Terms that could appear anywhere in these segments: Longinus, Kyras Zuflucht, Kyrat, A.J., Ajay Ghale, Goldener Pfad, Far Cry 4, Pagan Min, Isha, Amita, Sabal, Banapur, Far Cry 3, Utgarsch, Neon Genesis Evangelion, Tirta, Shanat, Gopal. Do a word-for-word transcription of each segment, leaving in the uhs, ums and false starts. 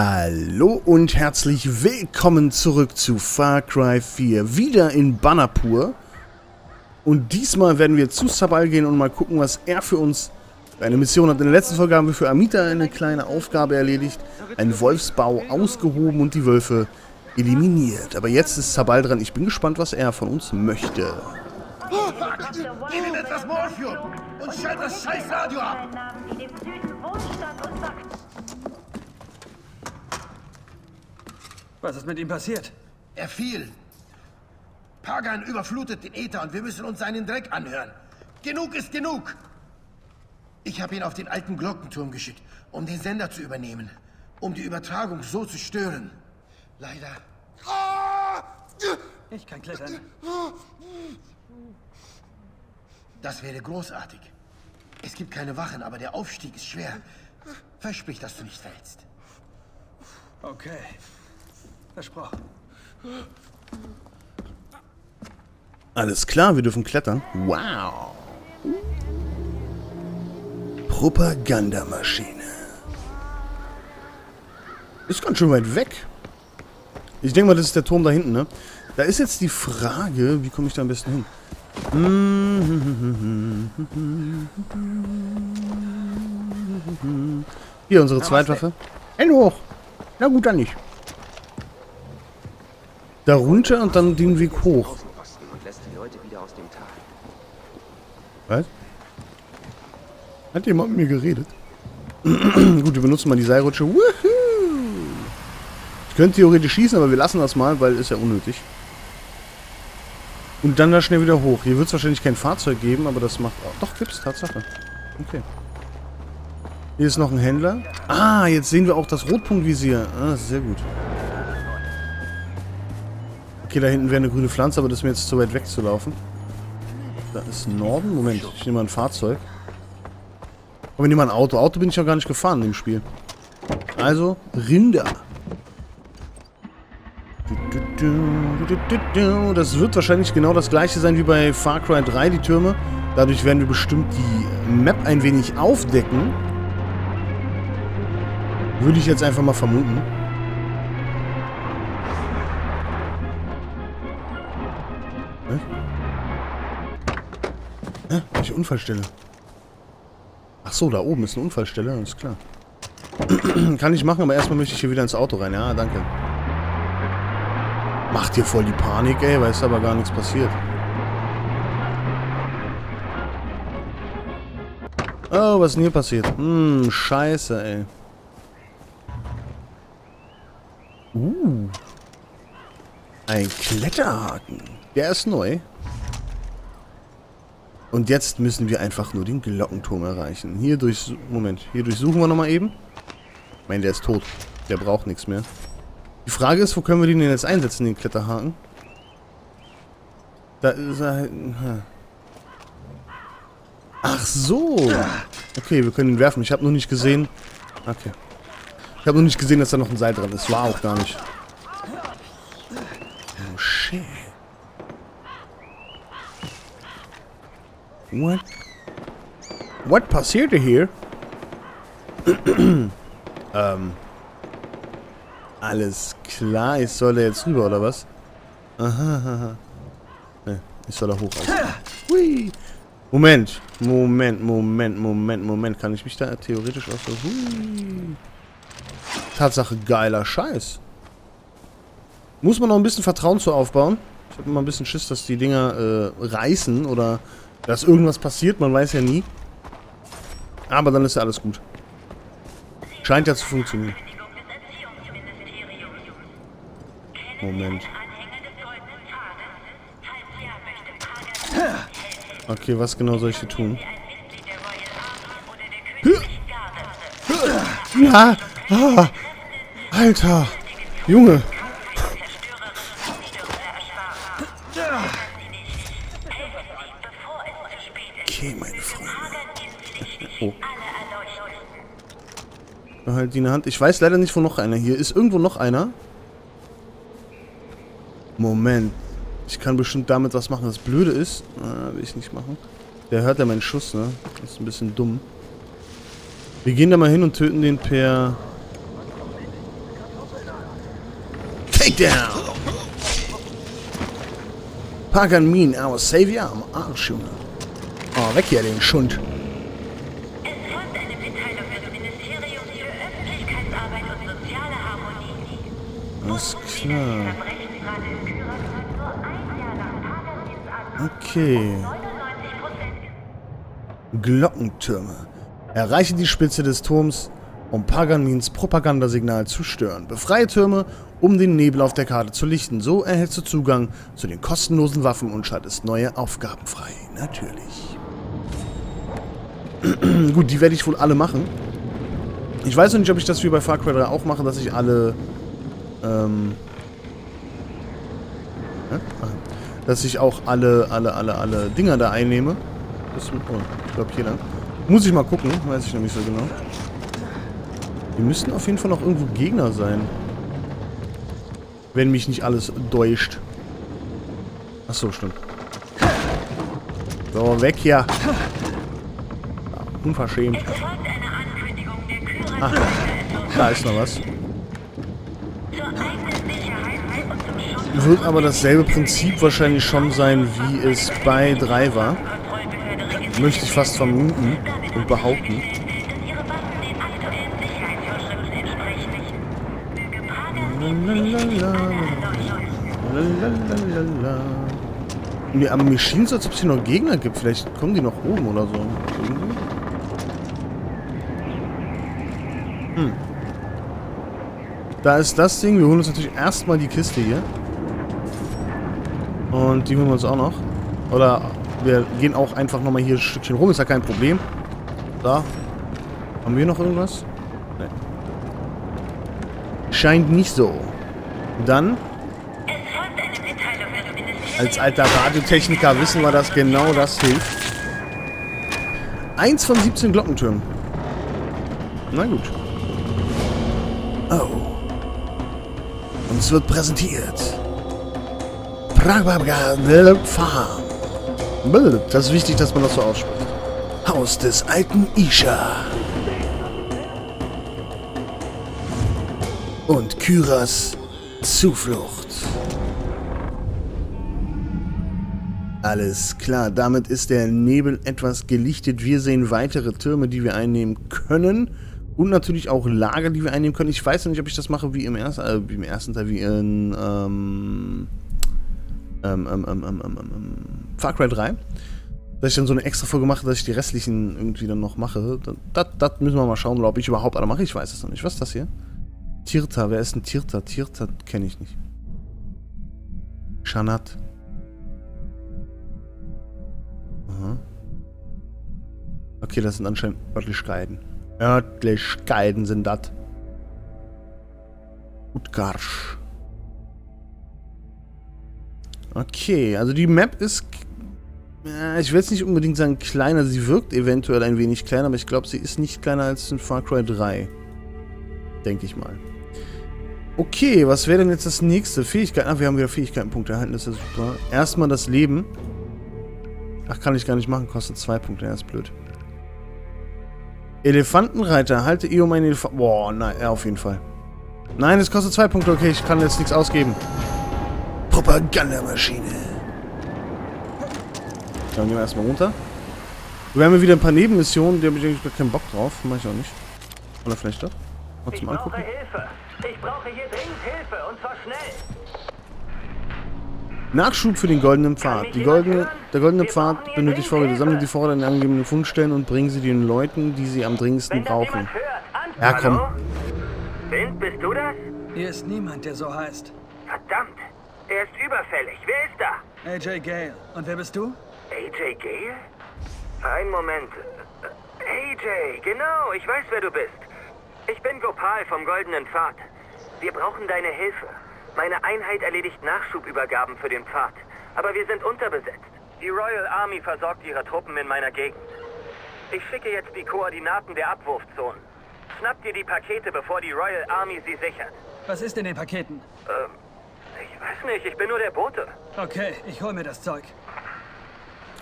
Hallo und herzlich willkommen zurück zu Far Cry vier, wieder in Banapur. Und diesmal werden wir zu Sabal gehen und mal gucken, was er für uns für eine Mission hat. In der letzten Folge haben wir für Amita eine kleine Aufgabe erledigt, einen Wolfsbau ausgehoben und die Wölfe eliminiert. Aber jetzt ist Sabal dran. Ich bin gespannt, was er von uns möchte. Oh, gib ihm etwas Morphium und schalt das scheiß Radio ab! Was ist mit ihm passiert? Er fiel. Pagan überflutet den Äther und wir müssen uns seinen Dreck anhören. Genug ist genug! Ich habe ihn auf den alten Glockenturm geschickt, um den Sender zu übernehmen. Um die Übertragung so zu stören. Leider. Ich kann klettern. Das wäre großartig. Es gibt keine Wachen, aber der Aufstieg ist schwer. Versprich, dass du nicht fällst. Okay. Versprochen. Alles klar, wir dürfen klettern. Wow. Propagandamaschine. Ist ganz schön weit weg. Ich denke mal, das ist der Turm da hinten, ne? Da ist jetzt die Frage, wie komme ich da am besten hin? Hier, unsere Zweitwaffe. Hände hoch. Na gut, dann nicht. Da runter und dann den Weg hoch. Was? Hat jemand mit mir geredet? Gut, wir benutzen mal die Seilrutsche. Woohoo! Ich könnte theoretisch schießen, aber wir lassen das mal, weil ist ja unnötig. Und dann da schnell wieder hoch. Hier wird es wahrscheinlich kein Fahrzeug geben, aber das macht auch... Doch, gibt's, Tatsache. Okay. Hier ist noch ein Händler. Ah, jetzt sehen wir auch das Rotpunktvisier. Ah, sehr gut. Okay, da hinten wäre eine grüne Pflanze, aber das ist mir jetzt zu weit weg zu laufen. Da ist Norden. Moment, ich nehme mal ein Fahrzeug. Aber ich nehme mal ein Auto. Auto bin ich ja gar nicht gefahren in dem Spiel. Also, Rinder. Das wird wahrscheinlich genau das gleiche sein wie bei Far Cry drei, die Türme. Dadurch werden wir bestimmt die Map ein wenig aufdecken. Würde ich jetzt einfach mal vermuten. Hä? Hä? Welche Unfallstelle? Ach so, da oben ist eine Unfallstelle, alles klar. Kann ich machen, aber erstmal möchte ich hier wieder ins Auto rein. Ja, danke. Macht hier voll die Panik, ey, weil es aber gar nichts passiert. Oh, was ist denn hier passiert? Hm, scheiße, ey. Uh. Ein Kletterhaken. Der ist neu. Und jetzt müssen wir einfach nur den Glockenturm erreichen. Hier durch... Moment. Hier durchsuchen wir nochmal eben. Ich meine, der ist tot. Der braucht nichts mehr. Die Frage ist, wo können wir den denn jetzt einsetzen, den Kletterhaken? Da ist er halt... Ach so! Okay, wir können ihn werfen. Ich habe noch nicht gesehen... Okay. Ich habe noch nicht gesehen, dass da noch ein Seil dran ist. War auch gar nicht. Oh, shit. What? What passierte hier? ähm... Alles klar, ich soll da jetzt rüber, oder was? Aha, aha. Ne, ich soll da hoch. Hui. Moment, Moment, Moment, Moment, Moment. Kann ich mich da theoretisch auch so... Hui. Tatsache, geiler Scheiß. Muss man noch ein bisschen Vertrauen zu aufbauen. Ich habe immer ein bisschen Schiss, dass die Dinger äh, reißen oder dass irgendwas passiert. Man weiß ja nie. Aber dann ist ja alles gut. Scheint ja zu funktionieren. Moment. Okay, was genau soll ich hier tun? Ja! Ah, Alter! Junge! Okay, meine Freunde. Oh. Halt die in der Hand. Ich weiß leider nicht, wo noch einer hier ist. Irgendwo noch einer. Moment. Ich kann bestimmt damit was machen. Das Blöde ist... Ah, will ich nicht machen. Der hört ja meinen Schuss, ne? Das ist ein bisschen dumm. Wir gehen da mal hin und töten den per... Takedown! Pagan Min, our savior am Arsch, Junge. Oh, weg hier, den Schund. Es folgt eine Mitteilung des Ministeriums für Öffentlichkeitsarbeit und soziale Harmonie. Alles klar. Okay. Glockentürme. Erreiche die Spitze des Turms, um Pagan Mins Propagandasignal zu stören. Befreie Türme, um den Nebel auf der Karte zu lichten. So erhältst du Zugang zu den kostenlosen Waffen und schaltest neue Aufgaben frei. Natürlich. Gut, die werde ich wohl alle machen. Ich weiß noch nicht, ob ich das wie bei Far Cry drei auch mache, dass ich alle... Ähm, ja? Dass ich auch alle, alle, alle, alle Dinger da einnehme. Das, oh, ich glaube hier lang. Muss ich mal gucken, weiß ich noch nicht so genau. Wir müssten auf jeden Fall noch irgendwo Gegner sein. Wenn mich nicht alles täuscht. Achso, stimmt. So, weg hier. Ja, unverschämt. Ah, da ist noch was. Wird aber dasselbe Prinzip wahrscheinlich schon sein, wie es bei drei war. Möchte ich fast vermuten und behaupten. Ne, aber mir schien es, als ob es hier noch Gegner gibt. Vielleicht kommen die noch oben oder so. Hm. Da ist das Ding. Wir holen uns natürlich erstmal die Kiste hier. Und die holen wir uns auch noch. Oder wir gehen auch einfach nochmal hier ein Stückchen rum. Ist ja kein Problem. Da. Haben wir noch irgendwas? Nee. Scheint nicht so. Dann... Als alter Radiotechniker wissen wir, dass genau das hilft. Eins von siebzehn Glockentürmen. Na gut. Oh. Uns wird präsentiert. Farm. Das ist wichtig, dass man das so ausspricht. Haus des alten Isha. Und Kyras Zuflucht. Alles klar, damit ist der Nebel etwas gelichtet. Wir sehen weitere Türme, die wir einnehmen können. Und natürlich auch Lager, die wir einnehmen können. Ich weiß noch nicht, ob ich das mache wie im, erst, äh, wie im ersten Teil, wie in ähm, ähm, ähm, ähm, ähm, ähm, Far Cry drei. Dass ich dann so eine extra Folge mache, dass ich die restlichen irgendwie dann noch mache. Das, das müssen wir mal schauen, ob ich überhaupt alle mache. Ich weiß es noch nicht. Was ist das hier? Tirta, wer ist denn Tirta? Tirta kenne ich nicht. Shanat. Okay, das sind anscheinend Örtlichkeiten. Örtlichkeiten sind das. Utgarsch. Okay, also die Map ist... Äh, ich will jetzt nicht unbedingt sagen kleiner. Sie wirkt eventuell ein wenig kleiner, aber ich glaube, sie ist nicht kleiner als in Far Cry drei. Denke ich mal. Okay, was wäre denn jetzt das nächste? Fähigkeiten. Ah, wir haben wieder Fähigkeitenpunkte erhalten. Das ist ja super. Erstmal das Leben. Ach, kann ich gar nicht machen. Kostet zwei Punkte. Ja, ist blöd. Elefantenreiter. Halte E um einen Elefanten... Boah, nein, ja, auf jeden Fall. Nein, es kostet zwei Punkte. Okay, ich kann jetzt nichts ausgeben. Propagandamaschine. Dann gehen wir erstmal runter. Wir haben ja wieder ein paar Nebenmissionen. Die habe ich eigentlich gar keinen Bock drauf. Mache ich auch nicht. Oder vielleicht doch. Mal zum Angucken. Ich brauche Hilfe. Ich brauche hier dringend Hilfe. Und zwar schnell. Nachschub für den goldenen Pfad. Die goldene, der goldene Pfad benötigt Vorräte. Sammle die Vorräte an den angegebenen Fundstellen und bringe sie den Leuten, die sie am dringendsten brauchen. Ja, komm. Wind, bist du das? Hier ist niemand, der so heißt. Verdammt, er ist überfällig. Wer ist da? Ajay Ghale. Und wer bist du? Ajay Ghale? Ein Moment. Ajay, genau, ich weiß, wer du bist. Ich bin Gopal vom goldenen Pfad. Wir brauchen deine Hilfe. Meine Einheit erledigt Nachschubübergaben für den Pfad. Aber wir sind unterbesetzt. Die Royal Army versorgt ihre Truppen in meiner Gegend. Ich schicke jetzt die Koordinaten der Abwurfzonen. Schnapp dir die Pakete, bevor die Royal Army sie sichert. Was ist in den Paketen? Ähm, ich weiß nicht. Ich bin nur der Bote. Okay, ich hol mir das Zeug.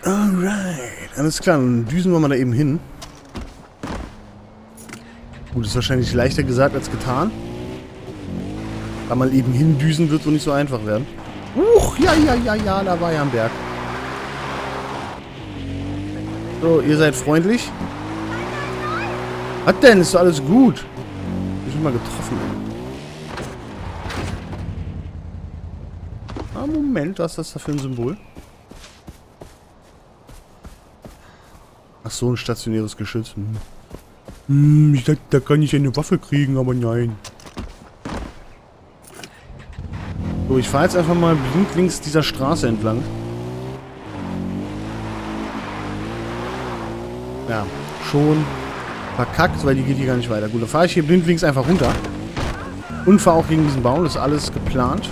Alright. Alles klar, dann düsen wir mal da eben hin. Gut, ist wahrscheinlich leichter gesagt als getan. Da mal eben hindüsen wird wohl nicht so einfach werden. Uch, ja, ja, ja, ja, da war ja ein Berg. So, ihr seid freundlich. Was denn? Ist doch alles gut. Ich bin mal getroffen. Ah, Moment, was ist das da für ein Symbol? Ach so, ein stationäres Geschütz. Hm. Hm, ich dachte, da kann ich eine Waffe kriegen, aber nein. So, ich fahre jetzt einfach mal blind links dieser Straße entlang. Ja, schon verkackt, weil die geht hier gar nicht weiter. Gut, dann fahre ich hier blind links einfach runter. Und fahre auch gegen diesen Baum, das ist alles geplant.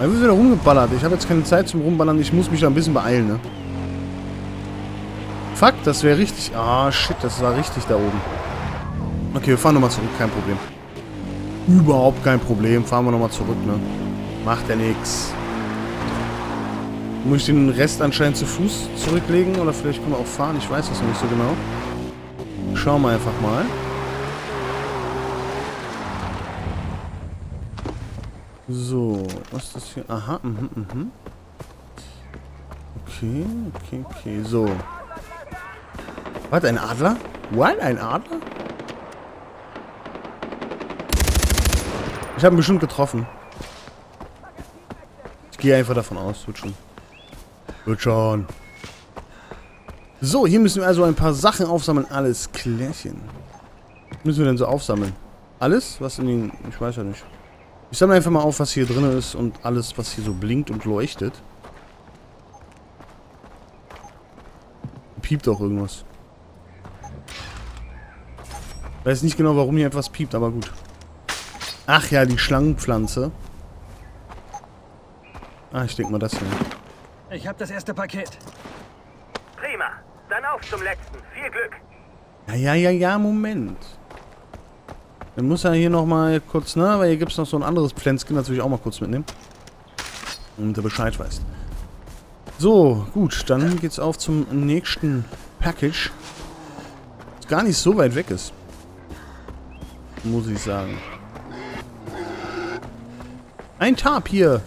Da wird wieder rumgeballert. Ich habe jetzt keine Zeit zum Rumballern, ich muss mich da ein bisschen beeilen, ne? Fuck, das wäre richtig... Ah, shit, das war richtig da oben. Okay, wir fahren nochmal zurück, kein Problem. Überhaupt kein Problem, fahren wir nochmal zurück, ne? Macht ja nix. Muss ich den Rest anscheinend zu Fuß zurücklegen? Oder vielleicht können wir auch fahren, ich weiß das noch nicht so genau. Schauen wir einfach mal. So, was ist das hier? Aha, mhm, mhm. Okay, okay, okay, so. Was, ein Adler? What, ein Adler? Ich habe ihn bestimmt getroffen. Ich gehe einfach davon aus, wird schon. Wird schon. So, hier müssen wir also ein paar Sachen aufsammeln. Alles klärchen. Was müssen wir denn so aufsammeln? Alles? Was in den... Ich weiß ja nicht. Ich sammle einfach mal auf, was hier drin ist und alles, was hier so blinkt und leuchtet. Piept auch irgendwas. Ich weiß nicht genau, warum hier etwas piept, aber gut. Ach ja, die Schlangenpflanze. Ah, ich denke mal das hier. Ich habe das erste Paket. Prima, dann auf zum letzten. Viel Glück. Ja, ja, ja, ja, Moment. Dann muss er hier nochmal kurz, ne? Weil hier gibt es noch so ein anderes Pflänzchen, das will ich auch mal kurz mitnehmen. Damit er Bescheid weiß. So, gut, dann geht's auf zum nächsten Package. Das gar nicht so weit weg ist. Muss ich sagen. Ein Tarp hier!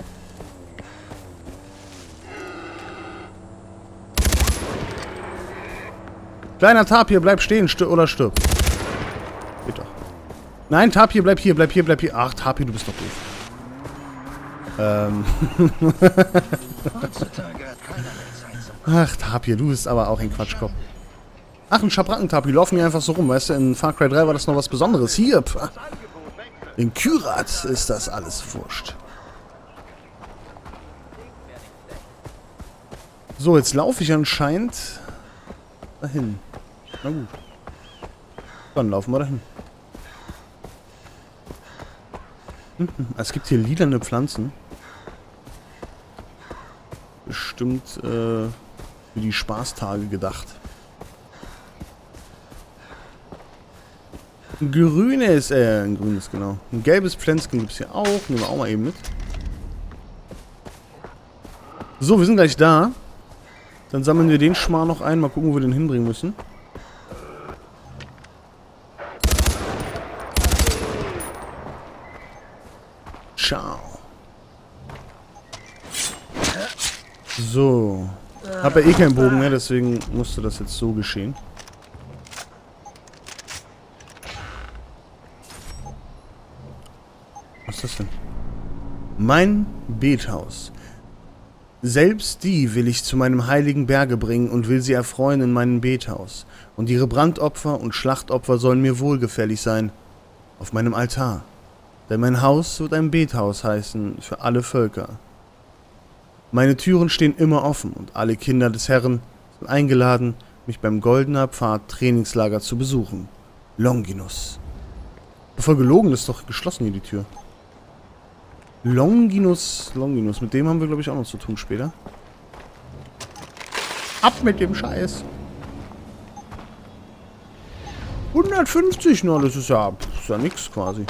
Kleiner Tarp hier, bleib stehen sti- oder stirb. Geht doch. Nein, Tapir, bleib hier, bleib hier, bleib hier. Ach, Tapir, du bist doch doof. Ähm. Ach, Tapir, du bist aber auch ein Quatschkopf. Ach, ein Schabracken-Tapir, laufen hier einfach so rum, weißt du? In Far Cry drei war das noch was Besonderes. Hier, pah. In Kyrat ist das alles wurscht. So, jetzt laufe ich anscheinend dahin. Na gut. Dann laufen wir dahin. Es gibt hier lilane Pflanzen. Bestimmt äh, für die Spaßtage gedacht. Ein grünes, äh, ein grünes, genau. Ein gelbes Pflänzchen gibt es hier auch. Nehmen wir auch mal eben mit. So, wir sind gleich da. Dann sammeln wir den Schmarrn noch ein. Mal gucken, wo wir den hinbringen müssen. Ciao. So. Hab ja eh keinen Bogen mehr, deswegen musste das jetzt so geschehen. Was ist das denn? Mein Bethaus. Selbst die will ich zu meinem heiligen Berge bringen und will sie erfreuen in meinem Bethaus. Und ihre Brandopfer und Schlachtopfer sollen mir wohlgefällig sein. Auf meinem Altar. Denn mein Haus wird ein Bethaus heißen für alle Völker. Meine Türen stehen immer offen und alle Kinder des Herren sind eingeladen, mich beim Goldener Pfad Trainingslager zu besuchen. Longinus. Voll gelogen, das ist doch geschlossen hier die Tür. Longinus, Longinus. Mit dem haben wir, glaube ich, auch noch zu tun später. Ab mit dem Scheiß. hundertfünfzig, na, das ist ja, ist ja nix quasi.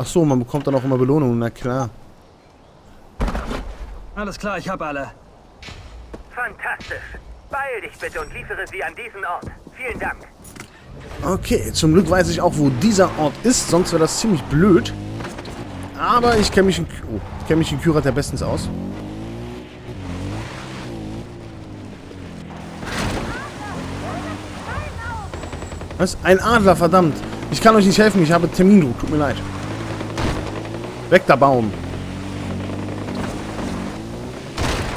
Ach so, man bekommt dann auch immer Belohnungen, na klar. Alles klar, ich hab alle. Fantastisch. Beeil dich bitte und liefere sie an diesen Ort. Vielen Dank. Okay, zum Glück weiß ich auch, wo dieser Ort ist, sonst wäre das ziemlich blöd. Aber ich kenne mich, oh, kenn mich in Kyrat ja bestens aus. Was? Ein Adler, verdammt. Ich kann euch nicht helfen, ich habe Termindruck, tut mir leid. Weg da, Baum.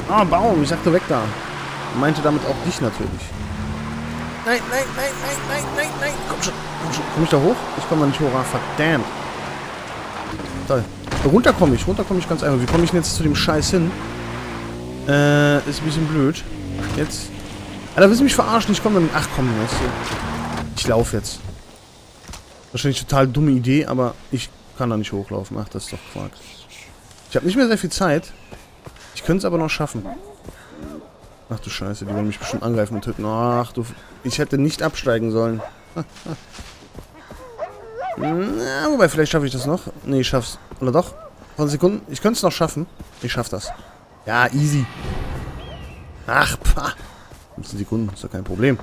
Ah, Baum, ich sagte weg da. Meinte damit auch dich natürlich. Nein, nein, nein, nein, nein, nein, nein. Komm schon, komm schon. Komm ich da hoch? Ich komme da nicht hoch. Ah, verdammt. Toll. Runter komme ich, runter komme ich ganz einfach. Wie komme ich denn jetzt zu dem Scheiß hin? Äh, ist ein bisschen blöd. Jetzt. Alter, willst du mich verarschen? Ich komme dann. Ach komm, weißt du. Ich laufe jetzt. Wahrscheinlich total dumme Idee, aber ich kann da nicht hochlaufen. Ach, das ist doch Quark. Ich habe nicht mehr sehr viel Zeit. Ich könnte es aber noch schaffen. Ach du Scheiße, die wollen mich bestimmt angreifen und töten. Ach du... Ich hätte nicht absteigen sollen. Na, wobei, vielleicht schaffe ich das noch. Ne, ich schaff's. Oder doch? zwanzig Sekunden? Ich könnte es noch schaffen. Ich schaff das. Ja, easy. Ach, pah. fünfzehn Sekunden, ist doch kein Problem.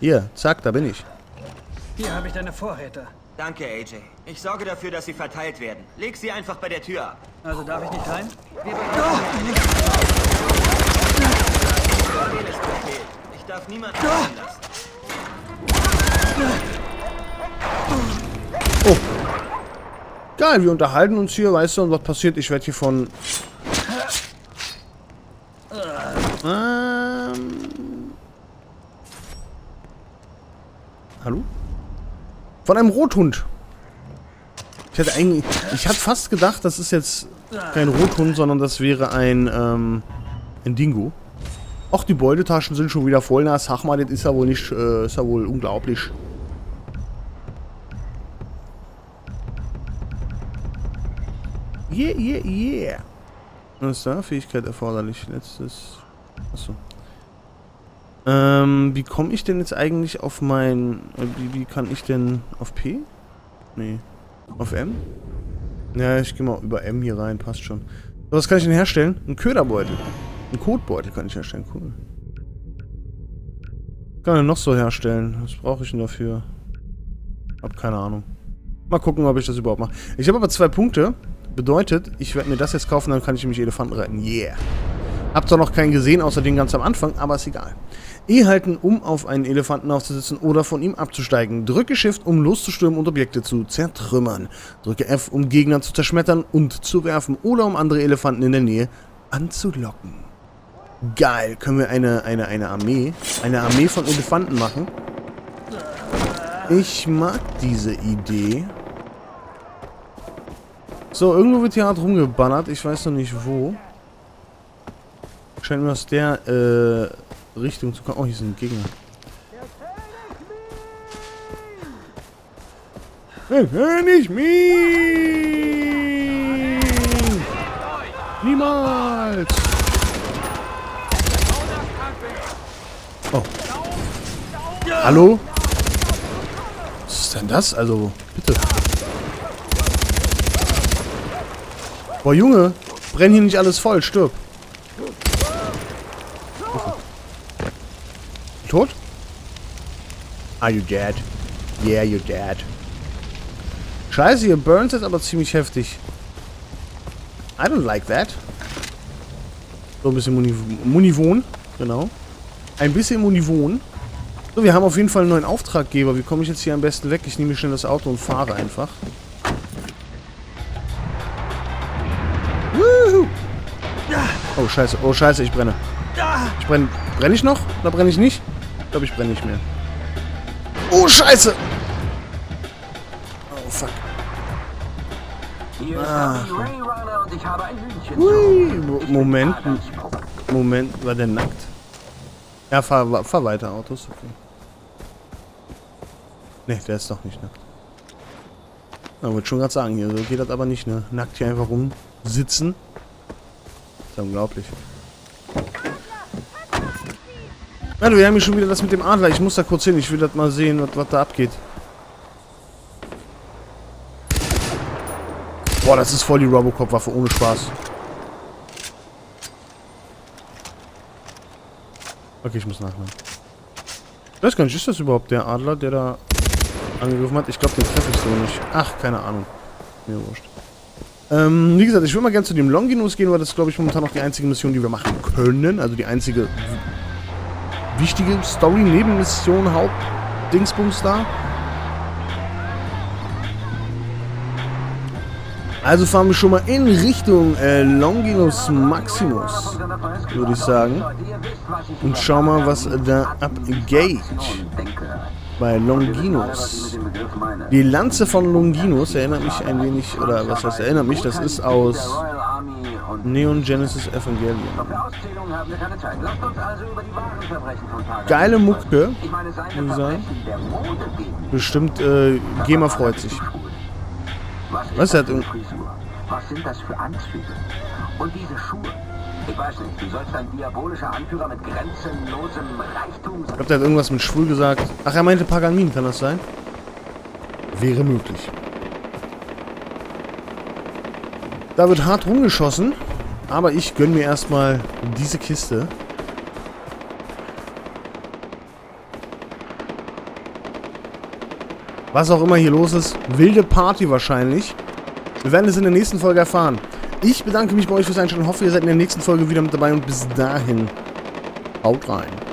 Hier, zack, da bin ich. Hier habe ich deine Vorräte. Danke, A J. Ich sorge dafür, dass sie verteilt werden. Leg sie einfach bei der Tür ab. Also darf ich nicht rein? Ich darf niemanden lassen. Oh. Geil, wir unterhalten uns hier, weißt du, und was passiert? Ich werde hier von... Ähm... Hallo? Von einem Rothund. Ich hatte eigentlich... Ich hatte fast gedacht, das ist jetzt kein Rothund, sondern das wäre ein, ähm... ein Dingo. Ach, die Beutetaschen sind schon wieder voll. Na, sag mal, das ist ja wohl nicht, äh, ist ja wohl unglaublich. Yeah, yeah, yeah. Was ist da? Fähigkeit erforderlich. Letztes. Achso. Ähm, wie komme ich denn jetzt eigentlich auf mein... Wie, wie kann ich denn... Auf P? Nee. Auf M? Ja, ich gehe mal über M hier rein. Passt schon. So, was kann ich denn herstellen? Ein Köderbeutel. Ein Kotbeutel kann ich herstellen, cool. Kann ich noch so herstellen? Was brauche ich denn dafür? Hab keine Ahnung. Mal gucken, ob ich das überhaupt mache. Ich habe aber zwei Punkte. Bedeutet, ich werde mir das jetzt kaufen, dann kann ich nämlich Elefanten reiten. Yeah. Hab zwar noch keinen gesehen, außer den ganz am Anfang, aber ist egal. E halten, um auf einen Elefanten aufzusitzen oder von ihm abzusteigen. Drücke Shift, um loszustürmen und Objekte zu zertrümmern. Drücke F, um Gegner zu zerschmettern und zu werfen oder um andere Elefanten in der Nähe anzulocken. Geil, können wir eine, eine, eine Armee, eine Armee von Elefanten machen? Ich mag diese Idee. So, irgendwo wird hier hart rumgeballert, ich weiß noch nicht wo. Scheint mir aus der äh, Richtung zu kommen. Oh, hier sind Gegner. Der König Min! Niemals! Oh. Hallo? Was ist denn das? Also, bitte. Boah, Junge, brenn hier nicht alles voll, stirb. Okay. Tot? Are you dead? Yeah, you're dead. Scheiße, ihr burnt jetzt aber ziemlich heftig. I don't like that. So ein bisschen Munivon, Munivon, genau. Ein bisschen Munivon. So, wir haben auf jeden Fall einen neuen Auftraggeber. Wie komme ich jetzt hier am besten weg? Ich nehme schnell das Auto und fahre einfach. Woohoo. Oh, scheiße. Oh, scheiße, ich brenne. Ich brenne. Brenne ich noch? Oder brenne ich nicht? Ich glaube, ich brenne nicht mehr. Oh, scheiße! Oh, fuck. Ah. Ui. Moment. Moment, war der nackt? Ja, fahr, fahr weiter, Autos. Okay. Ne, der ist doch nicht nackt. Na, wollte schon gerade sagen, hier so geht das aber nicht, ne? Nackt hier einfach rumsitzen. Ist ja unglaublich. Warte, wir haben hier schon wieder das mit dem Adler. Ich muss da kurz hin. Ich will das mal sehen, was, was da abgeht. Boah, das ist voll die Robocop-Waffe, ohne Spaß. Okay, ich muss nachladen. Ich weiß gar nicht, ist das überhaupt der Adler, der da angegriffen hat? Ich glaube, den treffe ich so nicht. Ach, keine Ahnung. Mir wurscht. Ähm, wie gesagt, ich würde mal gerne zu dem Longinus gehen, weil das ist, glaube ich, momentan noch die einzige Mission, die wir machen können. Also die einzige wichtige Story-Nebenmission, Haupt-Dingsbums da. Also fahren wir schon mal in Richtung äh, Longinus Maximus, würde ich sagen. Und schau mal, was da abgeht. Bei Longinus. Die Lanze von Longinus erinnert mich ein wenig, oder was heißt erinnert mich, das ist aus Neon Genesis Evangelion. Geile Mucke, würde ich sagen. Bestimmt, äh, Gamer freut sich. Was ist das denn? Was sind das für Anzüge? Und diese Schuhe? Ich weiß nicht, du sollst ein diabolischer Anführer mit grenzenlosem Reichtum sein. Ich glaube, der hat irgendwas mit schwul gesagt. Ach, er meinte Pagan Min, kann das sein? Wäre möglich. Da wird hart rumgeschossen, aber ich gönne mir erstmal diese Kiste. Was auch immer hier los ist. Wilde Party wahrscheinlich. Wir werden es in der nächsten Folge erfahren. Ich bedanke mich bei euch fürs Einschalten und hoffe, ihr seid in der nächsten Folge wieder mit dabei. Und bis dahin, haut rein.